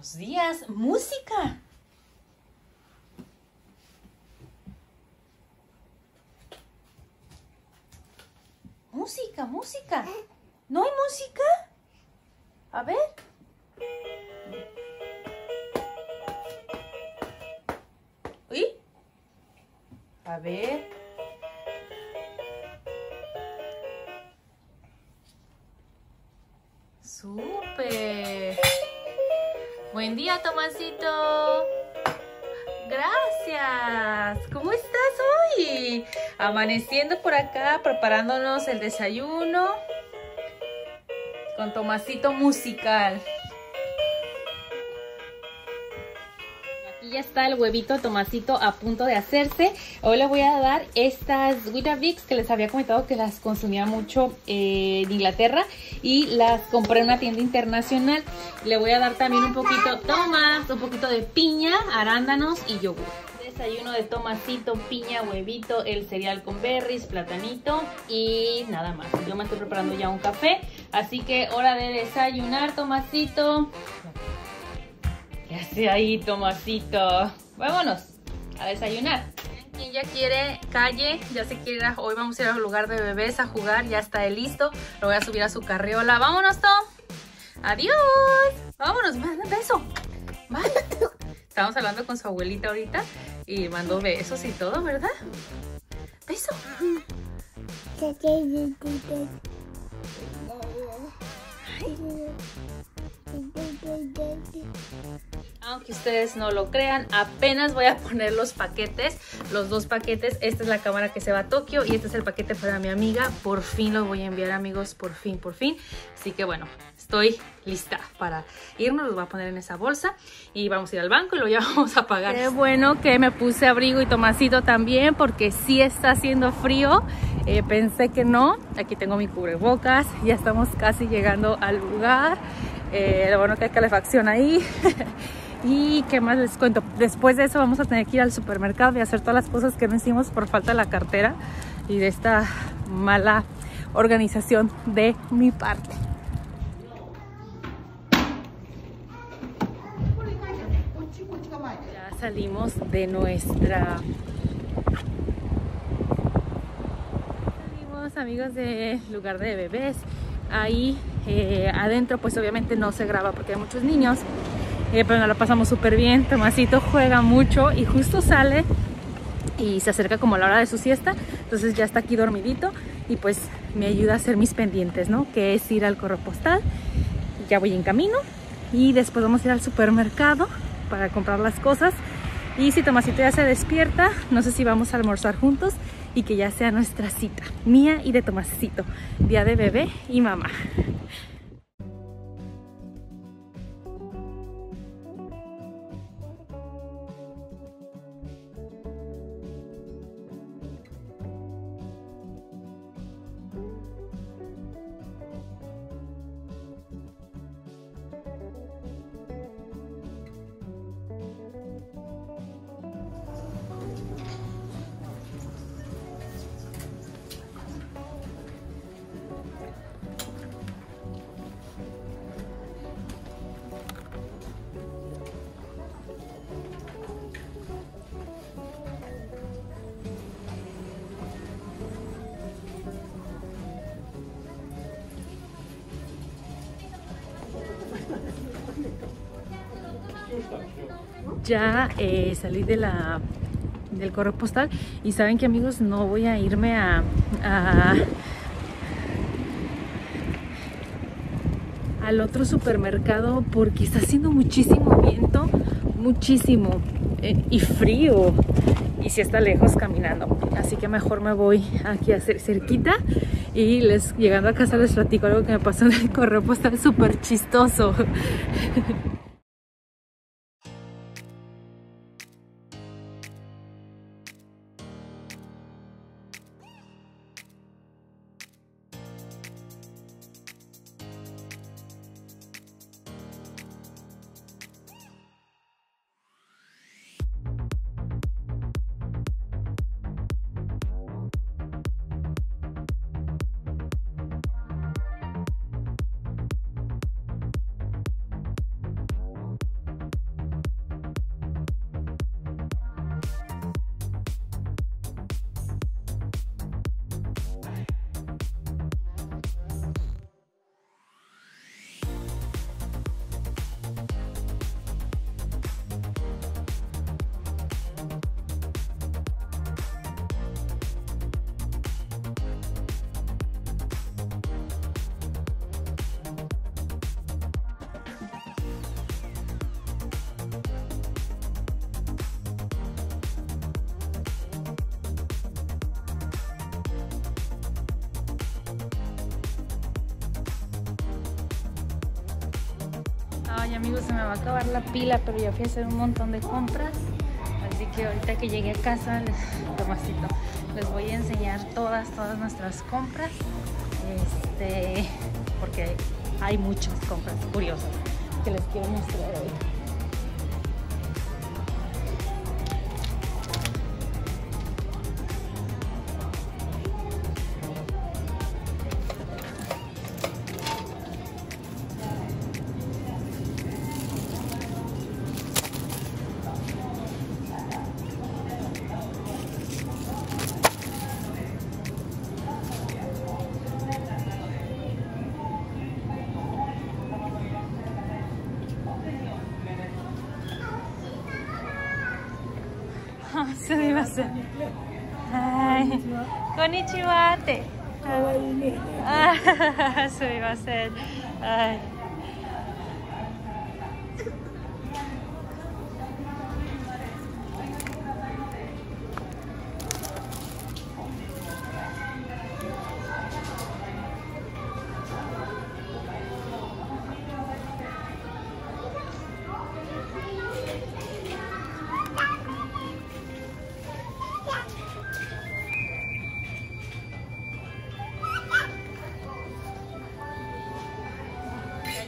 Buenos días, música. Música, música. ¿No hay música? A ver. ¿Uy? A ver. Súper. Buen día, Tomasito. Gracias. ¿Cómo estás hoy? Amaneciendo por acá, preparándonos el desayuno con Tomasito musical. Aquí ya está el huevito Tomasito a punto de hacerse. Hoy les voy a dar estas Weetabix que les había comentado que las consumía mucho en Inglaterra y las compré en una tienda internacional. Le voy a dar también un poquito, Tomás, un poquito de piña, arándanos y yogur. Desayuno de Tomasito, piña, huevito, el cereal con berries, platanito y nada más. Yo me estoy preparando ya un café, así que hora de desayunar, Tomasito. ¿Qué hace ahí, Tomasito? Vámonos a desayunar. Quien ya quiere calle, ya se quiere ir a, hoy vamos a ir al lugar de bebés a jugar, ya está él listo. Lo voy a subir a su carriola. ¡Vámonos, Tom! ¡Adiós! ¡Vámonos! ¡Manda un beso! ¡Manda! Estábamos hablando con su abuelita ahorita y mandó besos y todo, ¿verdad? ¡Beso! Ay. Aunque ustedes no lo crean, apenas voy a poner los paquetes, los dos paquetes. Esta es la cámara que se va a Tokio y este es el paquete para mi amiga. Por fin lo voy a enviar, amigos, por fin. Así que bueno, estoy lista para irnos. Los voy a poner en esa bolsa y vamos a ir al banco y lo ya vamos a pagar. Qué bueno que me puse abrigo y Tomasito también, porque sí está haciendo frío. Pensé que no. Aquí tengo mi cubrebocas. Ya estamos casi llegando al lugar. Lo bueno que hay calefacción ahí. Y qué más les cuento. Después de eso vamos a tener que ir al supermercado y hacer todas las cosas que no hicimos por falta de la cartera y de esta mala organización de mi parte. Ya salimos de nuestra... Salimos, amigos, del lugar de bebés. Ahí adentro pues obviamente no se graba porque hay muchos niños, pero nos la pasamos súper bien. Tomasito juega mucho y justo sale y se acerca como a la hora de su siesta, entonces ya está aquí dormidito y pues me ayuda a hacer mis pendientes, ¿no? Que es ir al correo postal. Ya voy en camino y después vamos a ir al supermercado para comprar las cosas. Y si Tomasito ya se despierta, no sé si vamos a almorzar juntos y que ya sea nuestra cita, mía y de Tomasito, día de bebé y mamá. Ya salí de del correo postal y saben que, amigos, no voy a irme al otro supermercado porque está haciendo muchísimo viento, muchísimo y frío, y si está lejos caminando, así que mejor me voy aquí a cerquita y llegando a casa les platico algo que me pasó en el correo postal súper chistoso. Ay, amigos, se me va a acabar la pila, pero ya fui a hacer un montón de compras. Así que ahorita que llegué a casa, les voy a enseñar todas nuestras compras. Porque hay muchas compras curiosas que les quiero mostrar hoy. Konnichiwa. Sumimasen. Ay.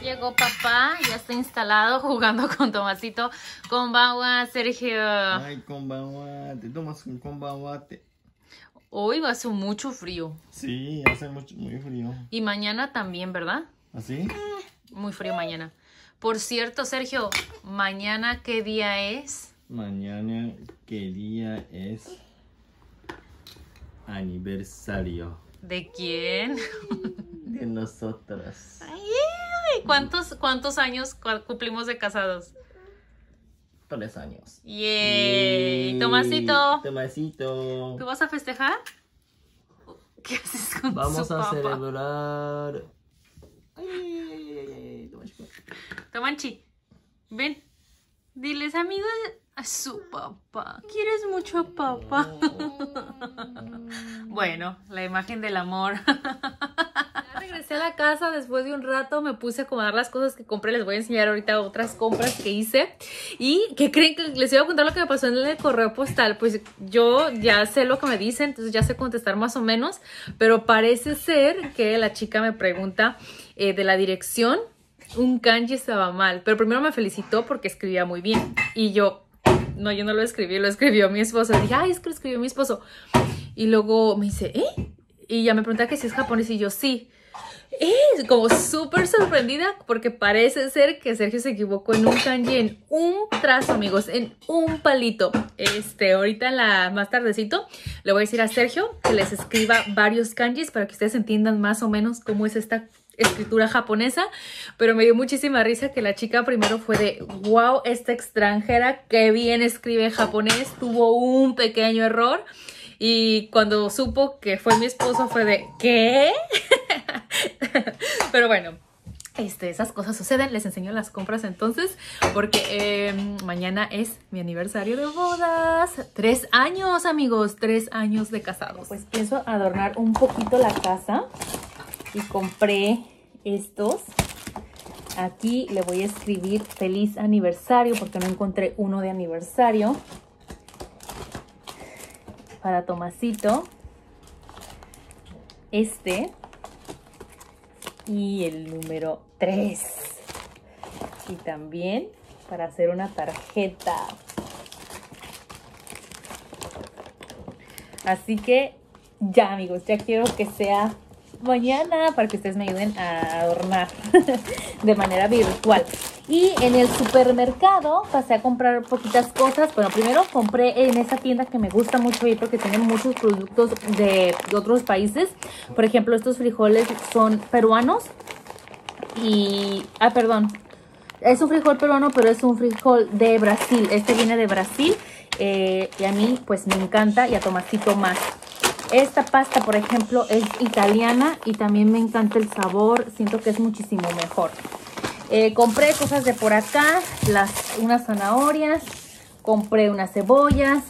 Llegó papá, ya está instalado jugando con Tomasito. Konbanwa, Sergio. Ay, konbanwa. Te tomas un konbanwa. Hoy va a hacer mucho frío. Sí, hace mucho, muy frío. Y mañana también, ¿verdad? ¿Así? Muy frío mañana. Por cierto, Sergio, ¿mañana qué día es? Mañana qué día es aniversario. ¿De quién? De nosotras. Ay, ¿Cuántos años cumplimos de casados? 3 años. ¡Yay! Tomasito. Tomasito. ¿Tú vas a festejar? ¿Qué haces con Vamos su a papá? Celebrar. Ay, Tomanchi, ven. Diles, amigos, a su papá. ¿Quieres mucho a papá? Bueno, la imagen del amor. Regresé a la casa después de un rato, me puse a acomodar las cosas que compré. Les voy a enseñar ahorita otras compras que hice. ¿Y qué creen? Que les iba a contar lo que me pasó en el correo postal. Pues yo ya sé lo que me dicen, entonces ya sé contestar más o menos. Pero parece ser que la chica me pregunta de la dirección. Un kanji estaba mal, pero primero me felicitó porque escribía muy bien. Y yo no lo escribí, lo escribió mi esposo. Dije, ay, es que lo escribió mi esposo. Y luego me dice, ¿eh? Y ya me preguntaba que si es japonés y yo, sí. Como súper sorprendida porque parece ser que Sergio se equivocó en un kanji, en un trazo, amigos, en un palito. Ahorita más tardecito le voy a decir a Sergio que les escriba varios kanjis para que ustedes entiendan más o menos cómo es esta escritura japonesa. Pero me dio muchísima risa que la chica primero fue de wow, esta extranjera que bien escribe en japonés, tuvo un pequeño error. Y cuando supo que fue mi esposo fue de ¿qué? Pero bueno, esas cosas suceden. Les enseño las compras entonces, porque mañana es mi aniversario de bodas. 3 años, amigos, 3 años de casados. Pues pienso adornar un poquito la casa y compré estos. Aquí le voy a escribir feliz aniversario porque no encontré uno de aniversario. Para Tomasito, y el número 3. Y también para hacer una tarjeta. Así que ya, amigos, ya quiero que sea mañana para que ustedes me ayuden a adornar de manera virtual. Y en el supermercado pasé a comprar poquitas cosas. Bueno, primero compré en esa tienda que me gusta mucho ir porque tienen muchos productos de otros países. Por ejemplo, estos frijoles son peruanos. Y... ah, perdón. Es un frijol peruano, pero es un frijol de Brasil. Este viene de Brasil. Y a mí, pues, me encanta. Y a Tomasito más. Esta pasta, por ejemplo, es italiana. Y también me encanta el sabor. Siento que es muchísimo mejor. Compré cosas de por acá, unas zanahorias, compré unas cebollas,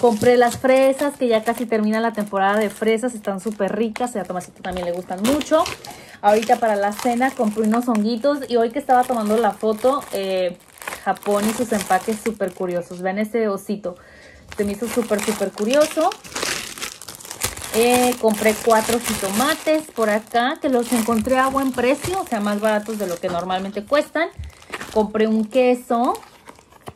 Compré las fresas, que ya casi termina la temporada de fresas. Están súper ricas. A Tomasito también le gustan mucho. Ahorita para la cena compré unos honguitos. Y hoy que estaba tomando la foto, Japón y sus empaques súper curiosos. Vean este osito. Se me hizo súper curioso. Compré 4 jitomates por acá, que los encontré a buen precio. O sea, más baratos de lo que normalmente cuestan. Compré un queso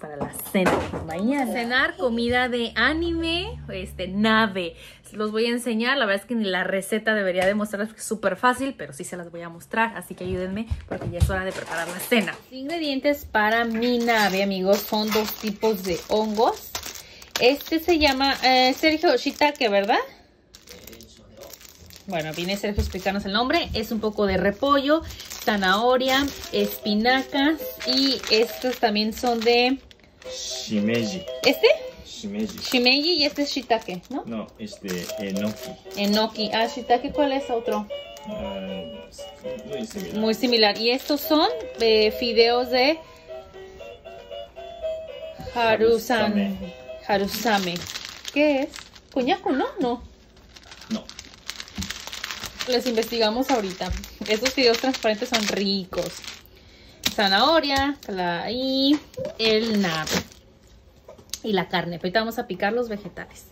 para la cena mañana. Cenar comida de anime, nabe. Los voy a enseñar. La verdad es que ni la receta debería de mostrarles porque es súper fácil, pero sí se las voy a mostrar. Así que ayúdenme porque ya es hora de preparar la cena. Los ingredientes para mi nabe, amigos, son 2 tipos de hongos. Este se llama, Sergio, shiitake, ¿verdad? Bueno, viene Sergio a explicarnos el nombre. Es un poco de repollo, zanahoria, espinacas y estos también son de... Shimeji. ¿Este? Shimeji. Shimeji y este es shiitake, ¿no? No, este Enoki. Enoki. Ah, shiitake, ¿cuál es otro? Muy similar. Muy similar. Y estos son fideos de... Harusame. ¿Qué es? ¿Coñaco, no? No. No. Les investigamos ahorita. Estos fideos transparentes son ricos. Zanahoria, y el nabe. Y la carne. Ahorita vamos a picar los vegetales.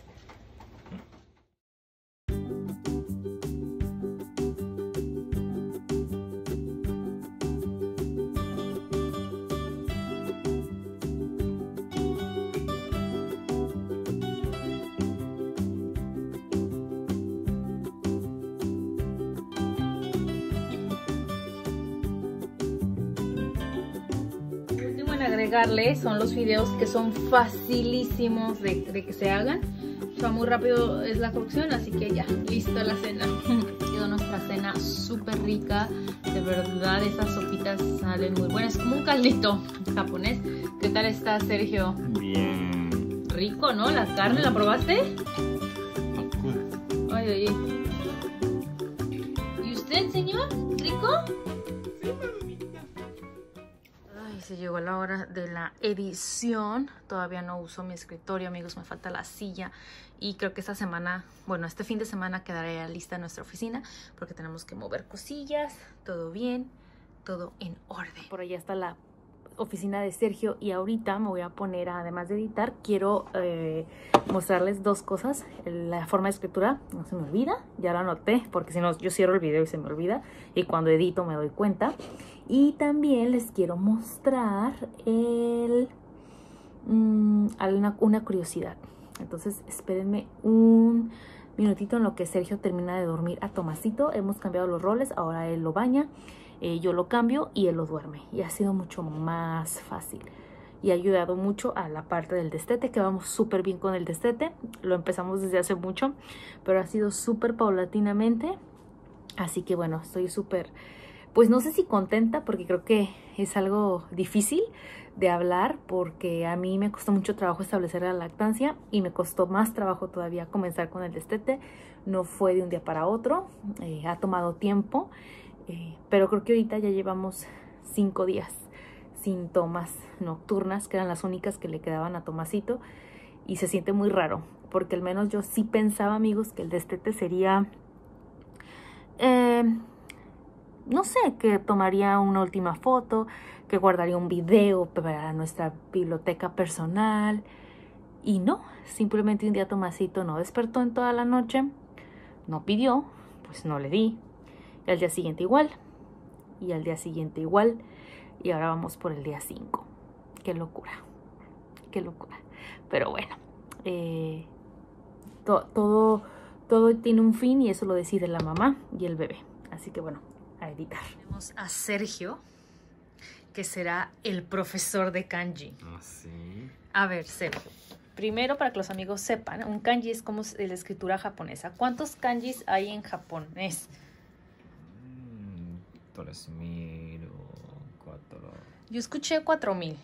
Agregarle son los fideos que son facilísimos de que se hagan. O sea, muy rápido es la cocción, así que ya, lista la cena. Ha sido nuestra cena súper rica. De verdad, esas sopitas salen muy buenas. Es como un caldito japonés. ¿Qué tal está, Sergio? Bien. Rico, ¿no? La carne, ¿la probaste? Ay, ay, ay. ¿Y usted, señor? ¿Rico? Se llegó la hora de la edición. Todavía no uso mi escritorio, amigos. Me falta la silla. Y creo que esta semana, bueno, este fin de semana quedará lista nuestra oficina porque tenemos que mover cosillas. Todo bien, todo en orden. Por allá está la oficina de Sergio. Y ahorita me voy a poner, además de editar, quiero mostrarles 2 cosas. La forma de escritura, no se me olvida. Ya la anoté porque si no, yo cierro el video y se me olvida. Y cuando edito me doy cuenta. Y también les quiero mostrar una curiosidad. Entonces, espérenme un minutito en lo que Sergio termina de dormir a Tomasito. Hemos cambiado los roles, ahora él lo baña, yo lo cambio y él lo duerme. Y ha sido mucho más fácil. Y ha ayudado mucho a la parte del destete, que vamos súper bien con el destete. Lo empezamos desde hace mucho, pero ha sido súper paulatinamente. Así que bueno, estoy súper... Pues no sé si contenta porque creo que es algo difícil de hablar porque a mí me costó mucho trabajo establecer la lactancia y me costó más trabajo todavía comenzar con el destete. No fue de un día para otro, ha tomado tiempo, pero creo que ahorita ya llevamos 5 días sin tomas nocturnas, que eran las únicas que le quedaban a Tomasito, y se siente muy raro porque al menos yo sí pensaba, amigos, que el destete sería... no sé, que tomaría una última foto, que guardaría un video para nuestra biblioteca personal. Y no, simplemente un día Tomasito no despertó en toda la noche, no pidió, pues no le di. Y al día siguiente igual, y al día siguiente igual, y ahora vamos por el día 5. ¡Qué locura! ¡Qué locura! Pero bueno, todo tiene un fin y eso lo decide la mamá y el bebé. Así que bueno, a editar. Tenemos a Sergio, que será el profesor de kanji. Ah, sí. A ver, Sergio. Primero, para que los amigos sepan, un kanji es como la escritura japonesa. ¿Cuántos kanjis hay en japonés? 3000 o 4. Yo escuché 4000.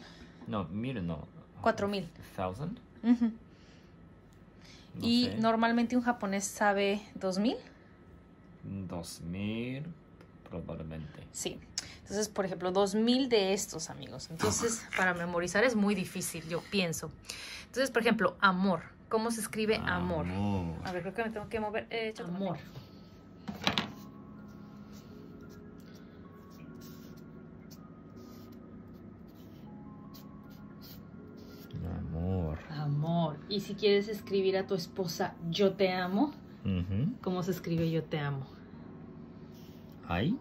No, 1000 no. 4000. 1000. Uh-huh. No y sé. Normalmente un japonés sabe 2000. 2000. Probablemente. Sí. Entonces, por ejemplo, 2000 de estos, amigos. Entonces, para memorizar es muy difícil, yo pienso. Entonces, por ejemplo, amor. ¿Cómo se escribe amor? Amor. A ver, creo que me tengo que mover. Amor. Amor. Amor. Y si quieres escribir a tu esposa yo te amo, ¿cómo se escribe yo te amo? Ay.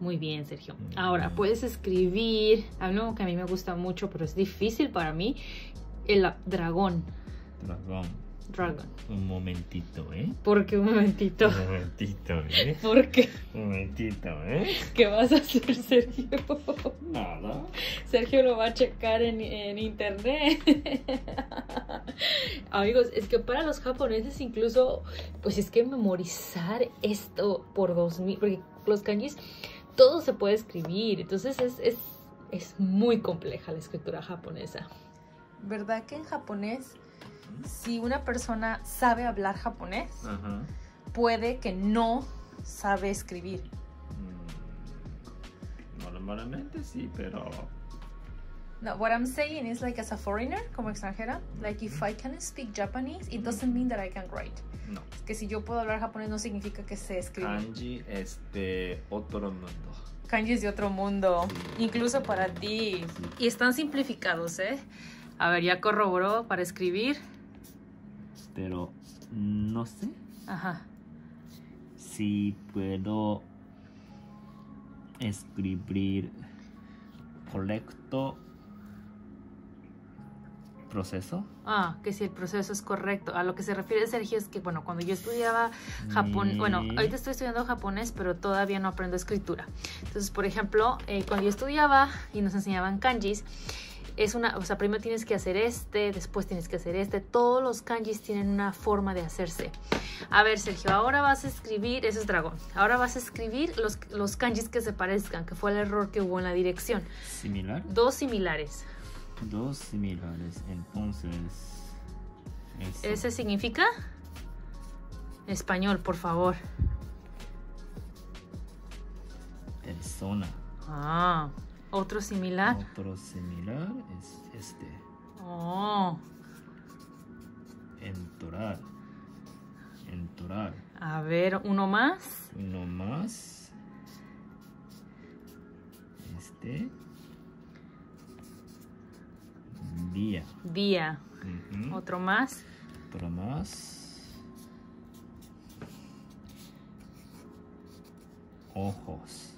Muy bien, Sergio. Ahora, puedes escribir algo que a mí me gusta mucho, pero es difícil para mí. El dragón. Dragón. Dragón. Un momentito, ¿eh? ¿Por qué un momentito? Un momentito, ¿eh? ¿Por qué? Un momentito, ¿eh? ¿Qué vas a hacer, Sergio? Nada. Sergio lo va a checar en internet. Amigos, es que para los japoneses incluso, pues es que memorizar esto por 2000, porque los kanjis, todo se puede escribir. Entonces es muy compleja la escritura japonesa. ¿Verdad que en japonés, si una persona sabe hablar japonés, puede que no sabe escribir? Normalmente sí, pero... No, what I'm saying is like as a foreigner, como extranjera, like if I can speak Japanese, it doesn't mean that I can write. No. Es que si yo puedo hablar japonés no significa que sé escribir. Kanji es de otro mundo. Kanji es de otro mundo, sí. Incluso para ti. Sí. Y están simplificados, ¿eh? A ver, ya corroboró para escribir. Pero no sé. Ajá. Si puedo escribir correcto. ¿Proceso? Ah, que si el proceso es correcto. A lo que se refiere Sergio es que, bueno, cuando yo estudiaba japonés, bueno, ahorita estoy estudiando japonés, pero todavía no aprendo escritura. Entonces, por ejemplo, cuando yo estudiaba y nos enseñaban kanjis, es una, o sea, primero tienes que hacer este, después tienes que hacer este. Todos los kanjis tienen una forma de hacerse. A ver, Sergio, ahora vas a escribir, eso es dragón, ahora vas a escribir los kanjis que se parezcan, que fue el error que hubo en la dirección. ¿Similar? Dos similares. Dos similares, entonces... Eso. ¿Ese significa? Español, por favor. Persona. Ah, otro similar. Otro similar es este. Oh. Entrar. Entrar. A ver, uno más. Uno más. Este... Día. Día. Otro más. Otro más. Ojos.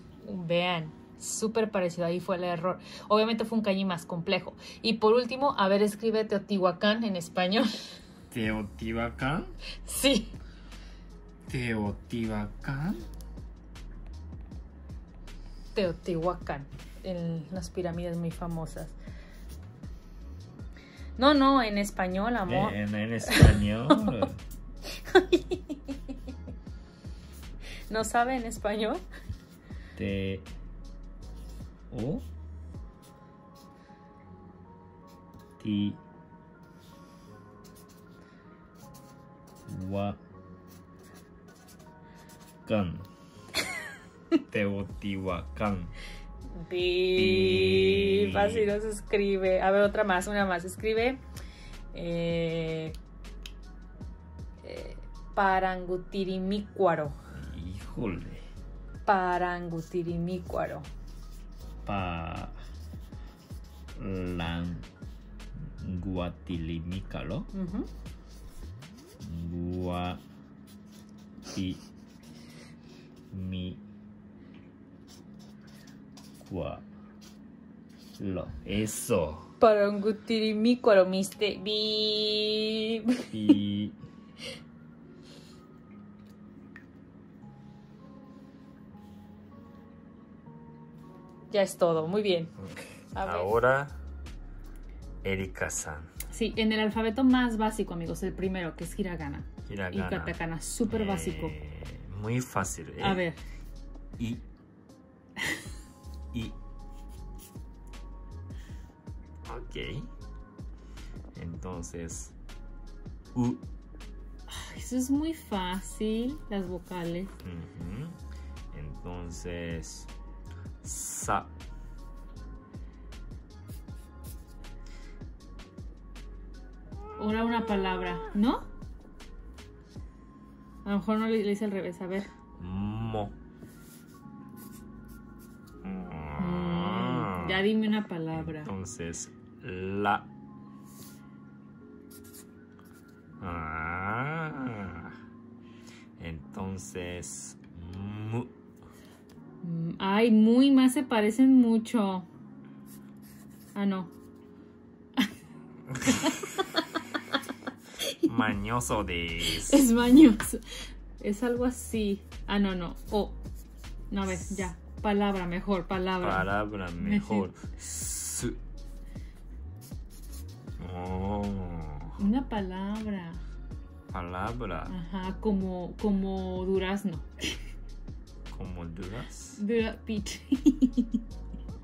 Vean, súper parecido. Ahí fue el error. Obviamente fue un kanji más complejo. Y por último, a ver, escribe Teotihuacán en español. ¿Teotihuacán? Sí. ¿Teotihuacán? Teotihuacán. En las pirámides muy famosas. No, no, en español, amor. En español. ¿No sabe en español? Te... O... Ti... Wa... Can. Teotihuacán. Sí, fácil no se escribe. A ver, otra más, una más. Escribe Parangutirimicuaro. Híjole. Parangutirimicuaro. Paranguatilimícalo. Lo, eso. Parangutirimicuaro, miste. Y... Ya es todo, muy bien. A ver. Ahora, Erika-san. Sí, en el alfabeto más básico, amigos, el primero, que es hiragana. Hiragana. Y katakana, súper básico. Muy fácil, ¿eh? A ver. Y... Y... Ok. Entonces... U. Eso es muy fácil, las vocales. Entonces... Sa. Ahora una palabra, ¿no? A lo mejor no le hice al revés, a ver. Mo. Ya dime una palabra. Entonces, la. Ah. Entonces, mu. Ay, mu y más se parecen mucho. Ah, no. Mañoso de. Es mañoso. Es algo así. Ah, no, no. O. No, a ver, ya. Palabra mejor, palabra. Palabra mejor. Su. Oh. Una palabra. Palabra. Ajá, como durazno. Como durazno. Durapit.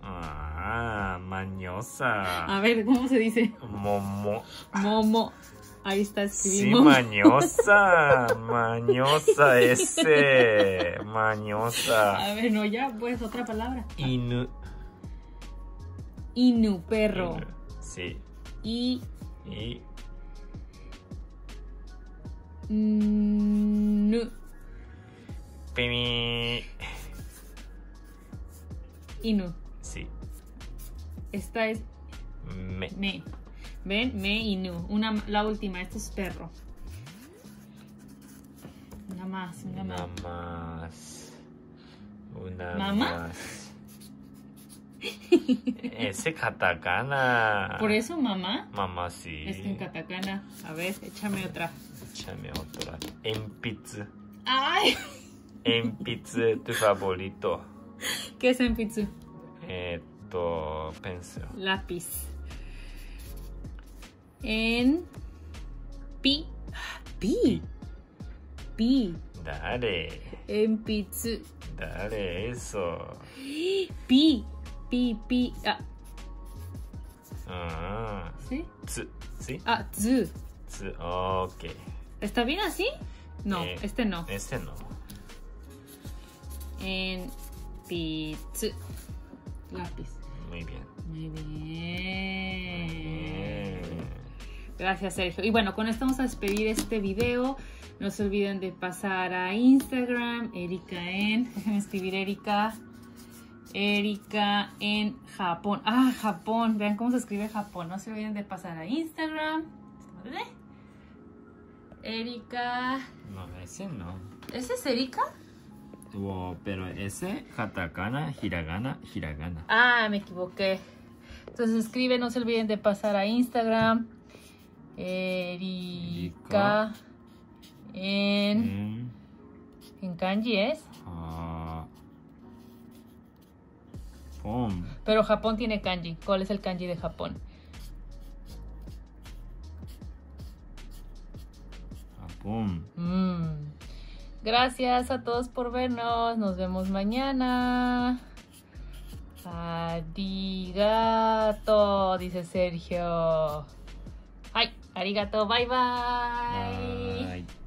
Ah, mañosa. A ver, ¿cómo se dice? Momo. Momo. Ahí está escribiendo. Sí, mañosa. Mañosa ese. Mañosa. A ver, no, ya, pues, otra palabra. Inu. Inu, perro. Inu. Sí. Y. Nu. Pimi. Inu. Sí. Esta es. Me. Me. Ven, me y nu. La última, esto es perro. Una más, una más. Una más. Una ¿Mamá? Más. Ese katakana. ¿Por eso mamá? Mamá, sí. Es que en katakana. A ver, échame otra. Échame otra. Enpitsu. ¡Ay! Enpitsu, tu favorito. ¿Qué es enpitsu? Pensé. Lápiz. En pi. Pi. Pi. Dale. En pizza. Dale eso. Pi. Pi. Pi. Ah. Ah. ¿Sí? Tzu. ¿Sí? Ah, tzu. Tzu. Ok. ¿Está bien así? No, este no. Este no. En pizza. Lápiz. Muy bien. Muy bien. Muy bien. Gracias, Sergio. Y bueno, con esto vamos a despedir este video. No se olviden de pasar a Instagram, Erika en. Déjenme escribir Erika. Erika en Japón. Ah, Japón. Vean cómo se escribe Japón. No se olviden de pasar a Instagram. Erika. No, ese no. ¿Ese es Erika? Wow, pero ese, katakana, hiragana, hiragana. Ah, me equivoqué. Entonces escribe, no se olviden de pasar a Instagram. Erika en kanji es Japón. Pero Japón tiene kanji. ¿Cuál es el kanji de Japón? Japón. Gracias a todos por vernos. Nos vemos mañana. Arigato, dice Sergio. Arigato, bye bye. Bye.